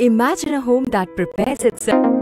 Imagine a home that prepares itself.